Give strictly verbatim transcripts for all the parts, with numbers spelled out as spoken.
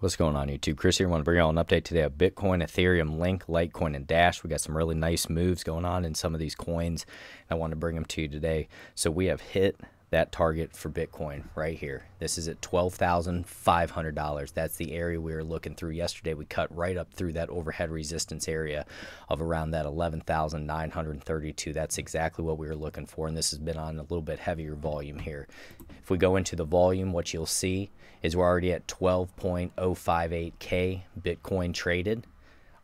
What's going on, YouTube? Chris here. I want to bring you all an update today of Bitcoin, Ethereum, Link, Litecoin, and Dash. We got some really nice moves going on in some of these coins. I want to bring them to you today. So we have hit that target for Bitcoin right here. This is at twelve thousand five hundred dollars. That's the area we were looking through yesterday. We cut right up through that overhead resistance area of around that eleven thousand nine hundred thirty-two. That's exactly what we were looking for, and this has been on a little bit heavier volume here. If we go into the volume, what you'll see is we're already at twelve point oh five eight K Bitcoin traded.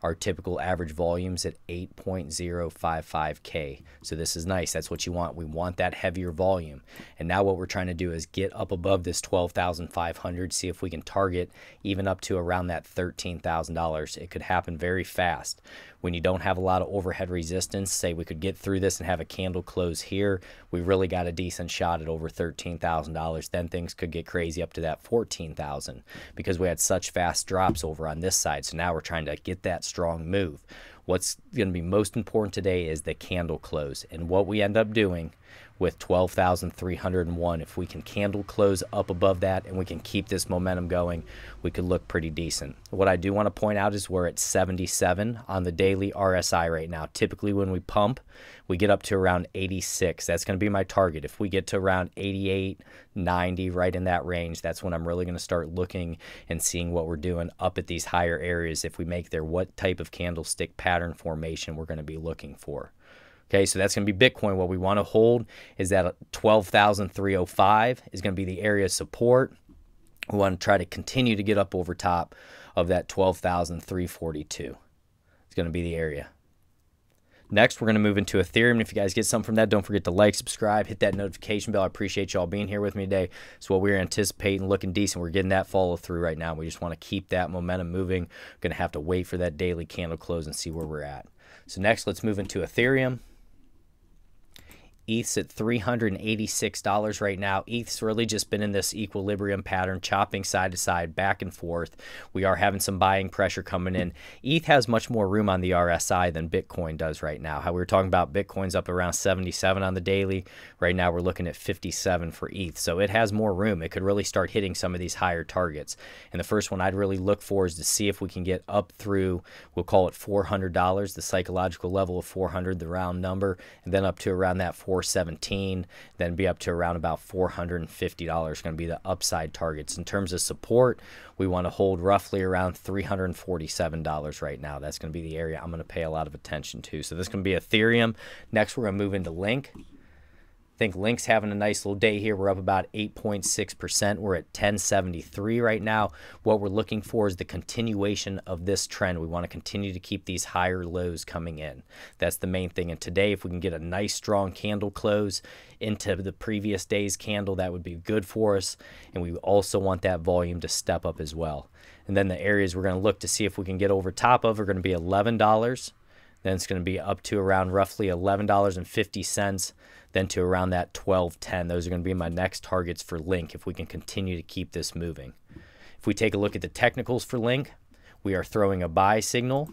Our typical average volume's at eight point oh five five K. So this is nice. That's what you want. We want that heavier volume. And now what we're trying to do is get up above this twelve thousand five hundred, see if we can target even up to around that thirteen thousand dollars. It could happen very fast. When you don't have a lot of overhead resistance, say we could get through this and have a candle close here, we really got a decent shot at over thirteen thousand dollars. Then things could get crazy up to that fourteen thousand dollars because we had such fast drops over on this side. So now we're trying to get that strong move. What's going to be most important today is the candle close, and what we end up doing with twelve thousand three hundred one, if we can candle close up above that and we can keep this momentum going, we could look pretty decent. What I do want to point out is we're at seventy-seven on the daily R S I right now. Typically when we pump, we get up to around eighty-six. That's going to be my target. If we get to around eighty-eight, ninety, right in that range, that's when I'm really going to start looking and seeing what we're doing up at these higher areas. If we make there, what type of candlestick pattern formation we're going to be looking for. Okay, so that's going to be Bitcoin. What we want to hold is that twelve thousand three hundred five is going to be the area of support. We want to try to continue to get up over top of that twelve thousand three hundred forty-two. It's going to be the area. Next, we're going to move into Ethereum. If you guys get something from that, don't forget to like, subscribe, hit that notification bell. I appreciate y'all being here with me today. It's what we were anticipating, looking decent. We're getting that follow through right now. We just want to keep that momentum moving. We're going to have to wait for that daily candle close and see where we're at. So next, let's move into Ethereum. E T H's at three hundred eighty-six dollars right now. E T H's really just been in this equilibrium pattern, chopping side to side, back and forth. We are having some buying pressure coming in. E T H has much more room on the R S I than Bitcoin does right now. How we were talking about, Bitcoin's up around seventy-seven on the daily. Right now we're looking at fifty-seven for E T H. So it has more room. It could really start hitting some of these higher targets. And the first one I'd really look for is to see if we can get up through, we'll call it four hundred dollars, the psychological level of four hundred, the round number, and then up to around that four hundred seventeen, then be up to around about four hundred fifty dollars, going to be the upside targets. In terms of support, we want to hold roughly around three hundred forty-seven dollars right now. That's going to be the area I'm going to pay a lot of attention to. So this is going to be Ethereum. Next, we're going to move into Link. I think Link's having a nice little day here. We're up about eight point six percent. We're at ten seventy-three right now. What we're looking for is the continuation of this trend. We want to continue to keep these higher lows coming in. That's the main thing. And today, if we can get a nice strong candle close into the previous day's candle, that would be good for us. And we also want that volume to step up as well. And then the areas we're going to look to see if we can get over top of are going to be eleven dollars. Then it's going to be up to around roughly eleven dollars and fifty cents, then to around that twelve ten. Those are going to be my next targets for Link if we can continue to keep this moving. If we take a look at the technicals for Link, we are throwing a buy signal.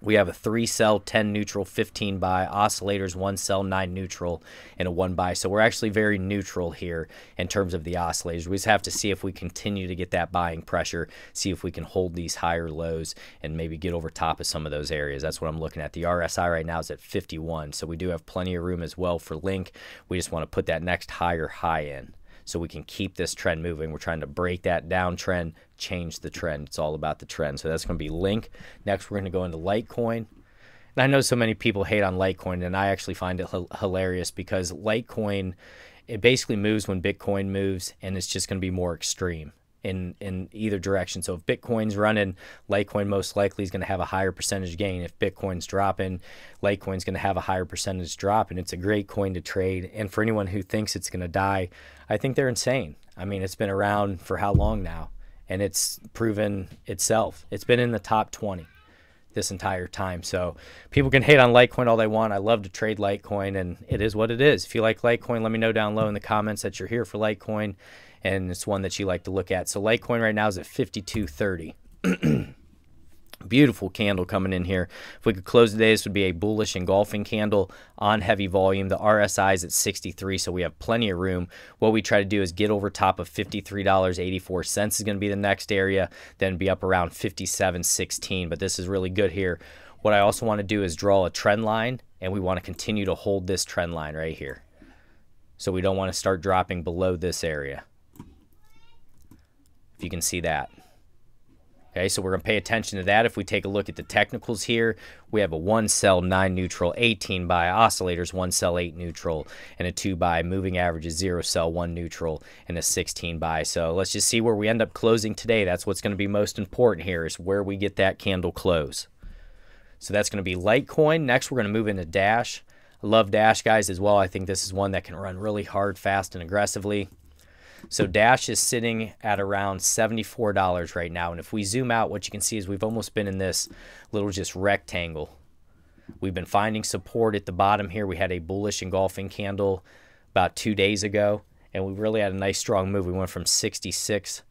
We have a three sell, ten neutral, fifteen buy, oscillators, one sell, nine neutral, and a one buy. So we're actually very neutral here in terms of the oscillators. We just have to see if we continue to get that buying pressure, see if we can hold these higher lows and maybe get over top of some of those areas. That's what I'm looking at. The R S I right now is at fifty-one, so we do have plenty of room as well for Link. We just want to put that next higher high in so we can keep this trend moving. We're trying to break that downtrend, change the trend. It's all about the trend. So that's going to be Link. Next, we're going to go into Litecoin. And I know so many people hate on Litecoin, and I actually find it hilarious because Litecoin, it basically moves when Bitcoin moves, and it's just going to be more extreme in in either direction. So if Bitcoin's running, Litecoin most likely is going to have a higher percentage gain. If Bitcoin's dropping, Litecoin's going to have a higher percentage drop, and it's a great coin to trade. And for anyone who thinks it's going to die, I think they're insane. I mean, it's been around for how long now, and it's proven itself. It's been in the top twenty this entire time. So people can hate on Litecoin all they want. I love to trade Litecoin, and it is what it is. If you like Litecoin, let me know down low in the comments that you're here for Litecoin, and it's one that you like to look at. So Litecoin right now is at fifty-two thirty. Beautiful candle coming in here. If we could close today, this would be a bullish engulfing candle on heavy volume. The R S I is at sixty-three, so we have plenty of room. What we try to do is get over top of fifty-three dollars and eighty-four cents is going to be the next area, then be up around fifty-seven sixteen, but this is really good here. What I also want to do is draw a trend line, and we want to continue to hold this trend line right here. So we don't want to start dropping below this area, if you can see that. Okay, so we're going to pay attention to that. If we take a look at the technicals here, we have a one sell, nine neutral, eighteen buy, oscillators, one sell, eight neutral, and a two buy, moving averages, zero sell, one neutral, and a sixteen buy. So let's just see where we end up closing today. That's what's going to be most important here, is where we get that candle close. So that's going to be Litecoin. Next, we're going to move into Dash. I love Dash, guys, as well. I think this is one that can run really hard, fast, and aggressively. So Dash is sitting at around seventy-four dollars right now. And if we zoom out, what you can see is we've almost been in this little just rectangle. We've been finding support at the bottom here. We had a bullish engulfing candle about two days ago, and we really had a nice strong move. We went from sixty-six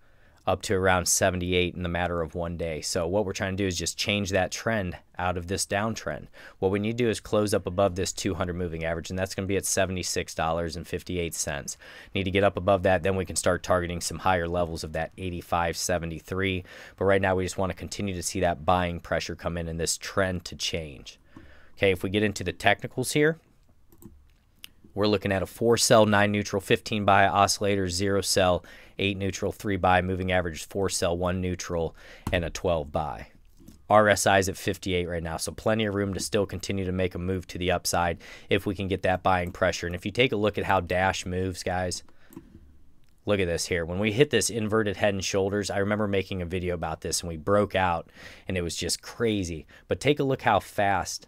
up to around seventy-eight in the matter of one day. So what we're trying to do is just change that trend out of this downtrend. What we need to do is close up above this two hundred moving average, and that's gonna be at seventy-six dollars and fifty-eight cents. Need to get up above that, then we can start targeting some higher levels of that eighty-five seventy-three. But right now we just wanna continue to see that buying pressure come in and this trend to change. Okay, if we get into the technicals here, we're looking at a four sell, nine neutral, fifteen buy, oscillator, zero sell, eight neutral, three buy, moving average, four sell, one neutral, and a twelve buy. R S I is at fifty-eight right now, so plenty of room to still continue to make a move to the upside if we can get that buying pressure. And if you take a look at how Dash moves, guys, look at this here. When we hit this inverted head and shoulders, I remember making a video about this, and we broke out, and it was just crazy. But take a look how fast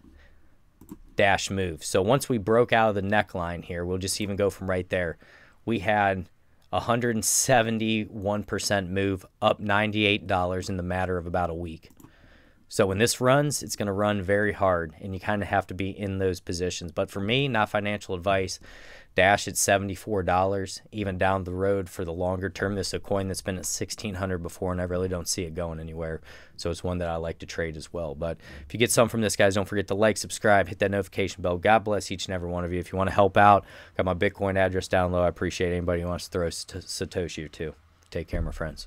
Dash move. So once we broke out of the neckline here, we'll just even go from right there. We had one hundred seventy-one percent move up ninety-eight dollars in the matter of about a week. So when this runs, it's going to run very hard, and you kind of have to be in those positions. But for me, not financial advice, Dash at seventy-four dollars, even down the road for the longer term. This is a coin that's been at sixteen hundred before, and I really don't see it going anywhere. So it's one that I like to trade as well. But if you get something from this, guys, don't forget to like, subscribe, hit that notification bell. God bless each and every one of you. If you want to help out, got my Bitcoin address down low. I appreciate anybody who wants to throw Satoshi or two. Take care, my friends.